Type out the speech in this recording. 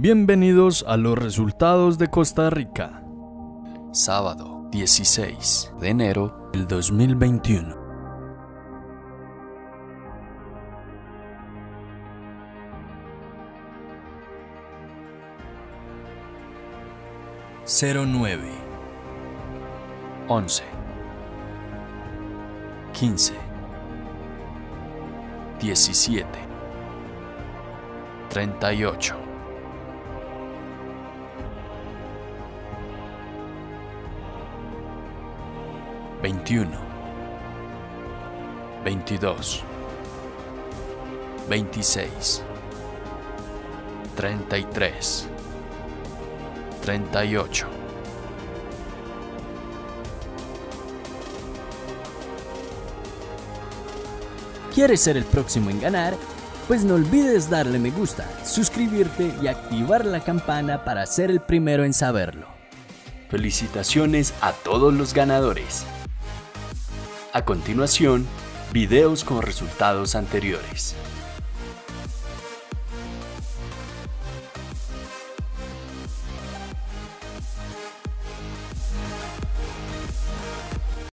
Bienvenidos a los resultados de Costa Rica. Sábado 16 de enero del 2021.09 11 15 17 38. ¿Quieres ser el próximo en ganar? Pues no olvides darle me gusta, suscribirte y activar la campana para ser el primero en saberlo. Felicitaciones a todos los ganadores. A continuación, videos con resultados anteriores.